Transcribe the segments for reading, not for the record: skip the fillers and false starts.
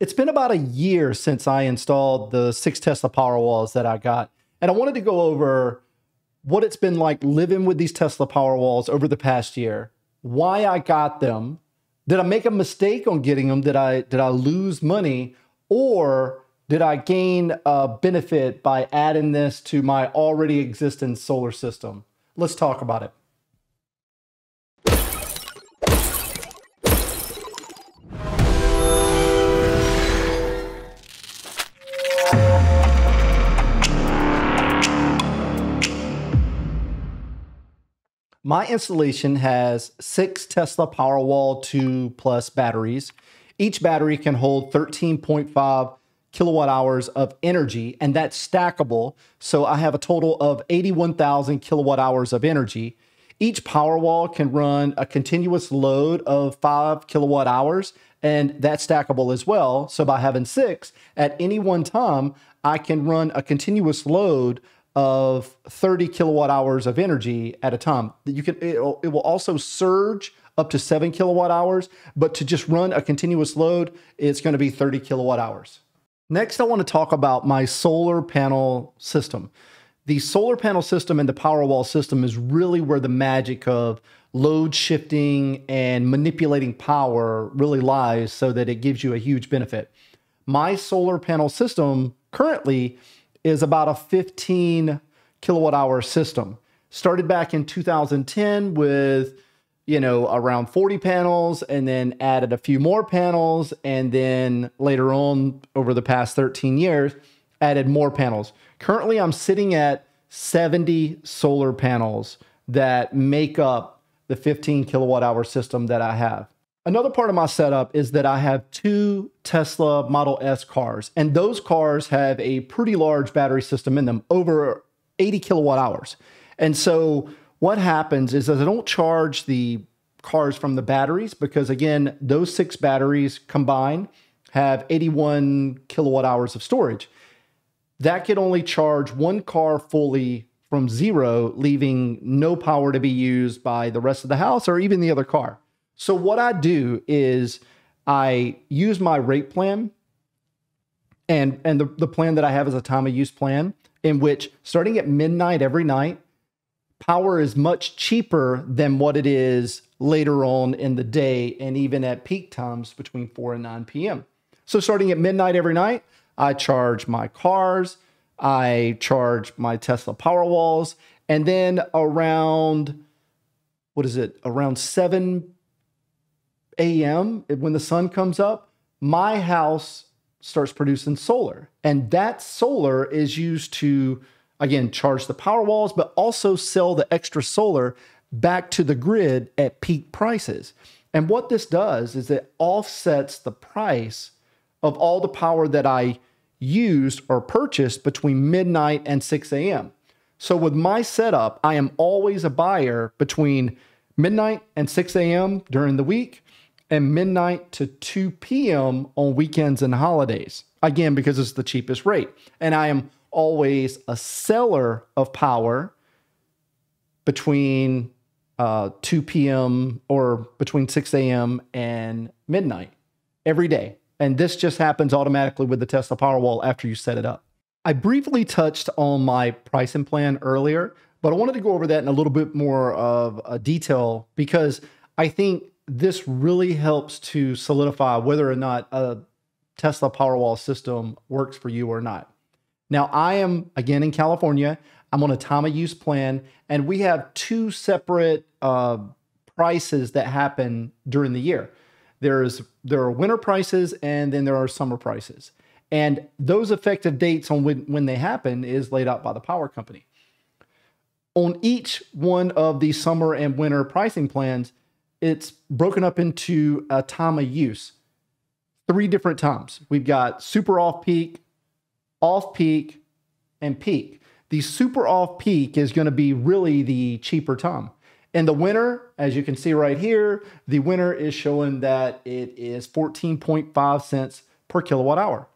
It's been about a year since I installed the 6 Tesla Powerwalls that I got, and I wanted to go over what it's been like living with these Tesla Powerwalls over the past year, why I got them, did I make a mistake on getting them, did I lose money, or did I gain a benefit by adding this to my already existing solar system? Let's talk about it. My installation has 6 Tesla Powerwall 2 Plus batteries. Each battery can hold 13.5 kilowatt hours of energy, and that's stackable. So I have a total of 81,000 kilowatt hours of energy. Each Powerwall can run a continuous load of 5 kilowatt hours, and that's stackable as well. So by having 6, at any one time, I can run a continuous load of 30 kilowatt hours of energy at a time. It will also surge up to 7 kilowatt hours, but to just run a continuous load, it's going to be 30 kilowatt hours. Next, I want to talk about my solar panel system. The solar panel system and the Powerwall system is really where the magic of load shifting and manipulating power really lies, so that it gives you a huge benefit. My solar panel system currently is about a 15 kilowatt hour system. Started back in 2010 with, you know, around 40 panels, and then added a few more panels, and then later on over the past 13 years, added more panels. Currently, I'm sitting at 70 solar panels that make up the 15 kilowatt hour system that I have. Another part of my setup is that I have 2 Tesla Model S cars, and those cars have a pretty large battery system in them, over 80 kilowatt hours. And so what happens is that I don't charge the cars from the batteries because, again, those 6 batteries combined have 81 kilowatt hours of storage. That could only charge one car fully from 0, leaving no power to be used by the rest of the house or even the other car. So what I do is I use my rate plan, and the plan that I have is a time of use plan, in which starting at midnight every night, power is much cheaper than what it is later on in the day and even at peak times between 4 and 9 p.m. So starting at midnight every night, I charge my cars, I charge my Tesla Powerwalls, and then around, around 7 a.m. when the sun comes up, my house starts producing solar. And that solar is used to, again, charge the Powerwalls, but also sell the extra solar back to the grid at peak prices. And what this does is it offsets the price of all the power that I used or purchased between midnight and 6 a.m. So with my setup, I am always a buyer between midnight and 6 a.m. during the week, and midnight to 2 p.m. on weekends and holidays. Again, because it's the cheapest rate. And I am always a seller of power between 2 p.m. or between 6 a.m. and midnight every day. And this just happens automatically with the Tesla Powerwall after you set it up. I briefly touched on my pricing plan earlier, but I wanted to go over that in a little bit more of a detail, because I think this really helps to solidify whether or not a Tesla Powerwall system works for you or not. Now, I am, again, in California. I'm on a time of use plan, and we have 2 separate prices that happen during the year. There are winter prices, and then there are summer prices. And those effective dates on when they happen is laid out by the power company. On each one of the summer and winter pricing plans, it's broken up into a time of use, 3 different times. We've got super off-peak, and peak. The super off-peak is going to be really the cheaper time. In the winter, as you can see right here, the winter is showing that it is 14.5 cents per kilowatt hour.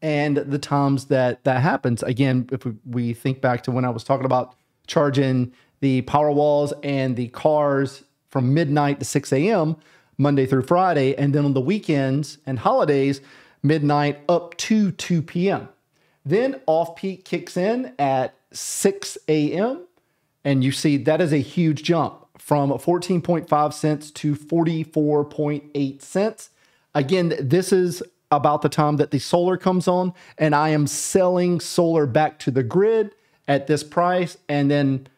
And the times that that happens, again, if we think back to when I was talking about charging the Powerwalls and the cars from midnight to 6 a.m., Monday through Friday, and then on the weekends and holidays, midnight up to 2 p.m. Then off-peak kicks in at 6 a.m. And you see that is a huge jump from 14.5 cents to 44.8 cents. Again, this is about the time that the solar comes on, and I am selling solar back to the grid at this price. And then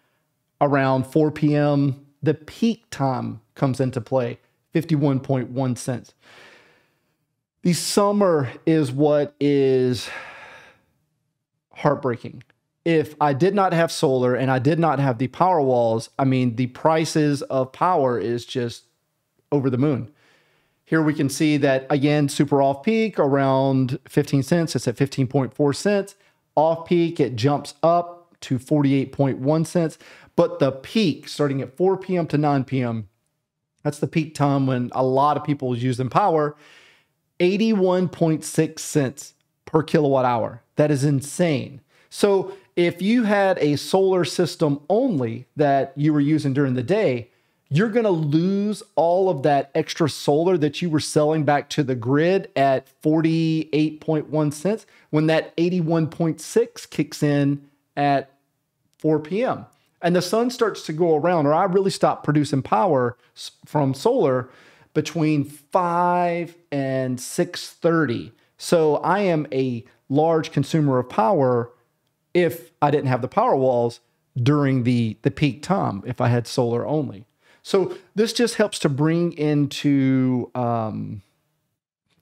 around 4 p.m., the peak time comes into play, 51.1 cents. The summer is what is heartbreaking. If I did not have solar and I did not have the power walls, I mean, the prices of power is just over the moon. Here we can see that, again, super off-peak around 15 cents. It's at 15.4 cents. Off-peak, it jumps up to 48.1 cents. But the peak, starting at 4 p.m. to 9 p.m., that's the peak time when a lot of people is using power, 81.6 cents per kilowatt hour. That is insane. So if you had a solar system only that you were using during the day, you're going to lose all of that extra solar that you were selling back to the grid at 48.1 cents when that 81.6 kicks in at 4 p.m. And the sun starts to go around, or I really stop producing power from solar between 5 and 6:30. So I am a large consumer of power if I didn't have the power walls during the peak time, if I had solar only. So this just helps to bring into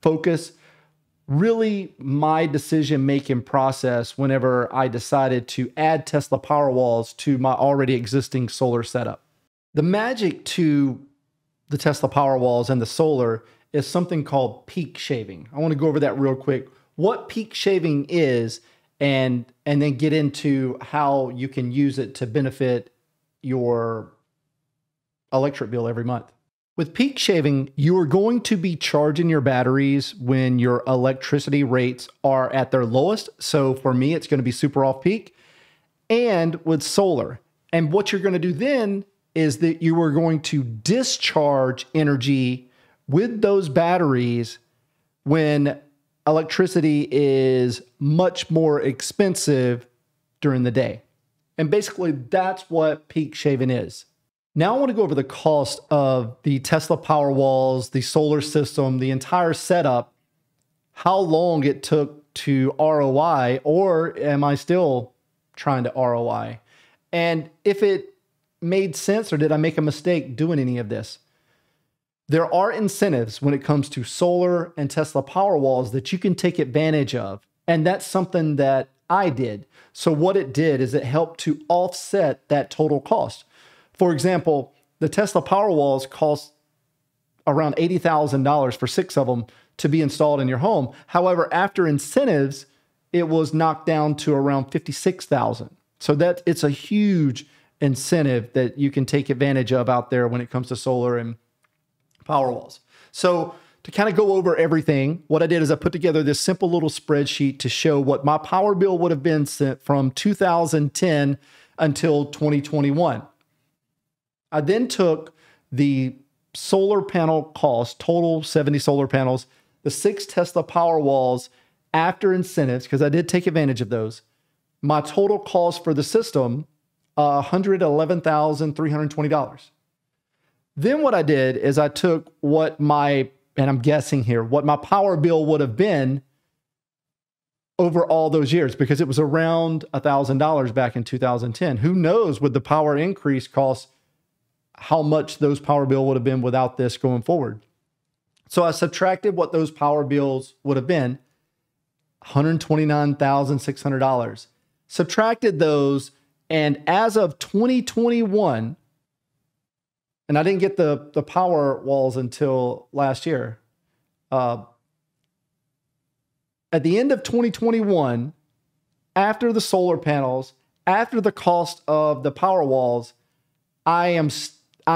focus really my decision-making process whenever I decided to add Tesla Powerwalls to my already existing solar setup. The magic to the Tesla Powerwalls and the solar is something called peak shaving. I want to go over that real quick, what peak shaving is, and then get into how you can use it to benefit your electric bill every month. With peak shaving, you are going to be charging your batteries when your electricity rates are at their lowest. So for me, it's going to be super off peak and with solar. And what you're going to do then is that you are going to discharge energy with those batteries when electricity is much more expensive during the day. And basically that's what peak shaving is. Now I want to go over the cost of the Tesla Powerwalls, the solar system, the entire setup, how long it took to ROI, or am I still trying to ROI? And if it made sense, or did I make a mistake doing any of this? There are incentives when it comes to solar and Tesla Powerwalls that you can take advantage of. And that's something that I did. So what it did is it helped to offset that total cost. For example, the Tesla Powerwalls cost around $80,000 for 6 of them to be installed in your home. However, after incentives, it was knocked down to around $56,000. So that it's a huge incentive that you can take advantage of out there when it comes to solar and Powerwalls. So to kind of go over everything, what I did is I put together this simple little spreadsheet to show what my power bill would have been sent from 2010 until 2021. I then took the solar panel cost, total 70 solar panels, the 6 Tesla Powerwalls after incentives, because I did take advantage of those. My total cost for the system, $111,320. Then what I did is I took what my, and I'm guessing here, what my power bill would have been over all those years, because it was around $1,000 back in 2010. Who knows with the power increase costs, how much those power bill would have been without this going forward. So I subtracted what those power bills would have been, $129,600. Subtracted those, and as of 2021, and I didn't get the power walls until last year. At the end of 2021, after the solar panels, after the cost of the power walls, I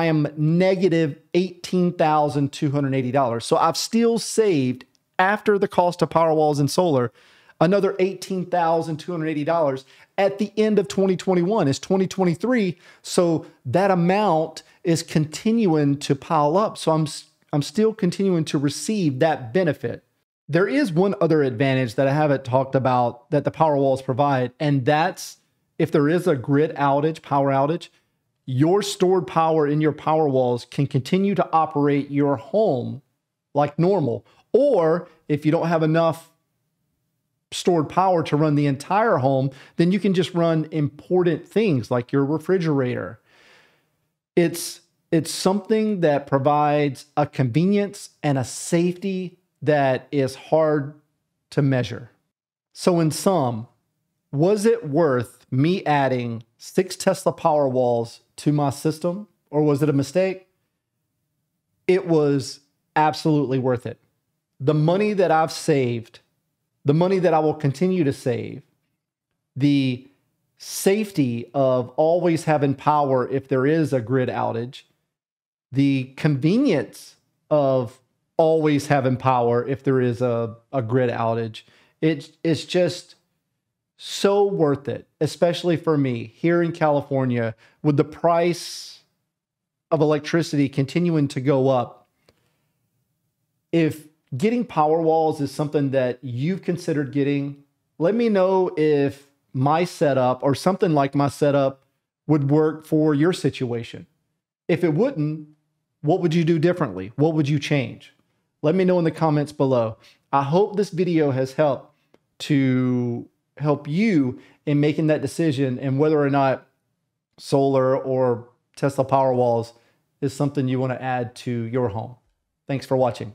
am negative $18,280. So I've still saved, after the cost of Powerwalls and solar, another $18,280 at the end of 2021. It's 2023, so that amount is continuing to pile up. So I'm still continuing to receive that benefit. There is one other advantage that I haven't talked about that the Powerwalls provide, and that's if there is a grid outage, power outage, your stored power in your Powerwalls can continue to operate your home like normal. Or if you don't have enough stored power to run the entire home, then you can just run important things like your refrigerator. It's something that provides a convenience and a safety that is hard to measure. So in sum, was it worth me adding 6 Tesla Powerwalls to my system, or was it a mistake? It was absolutely worth it. The money that I've saved, the money that I will continue to save, the safety of always having power if there is a grid outage, the convenience of always having power if there is a grid outage. It's just so worth it, especially for me here in California, with the price of electricity continuing to go up. If getting Powerwalls is something that you've considered getting, let me know if my setup or something like my setup would work for your situation. If it wouldn't, what would you do differently? What would you change? Let me know in the comments below. I hope this video has helped to help you in making that decision and whether or not solar or Tesla Powerwalls is something you want to add to your home. Thanks for watching.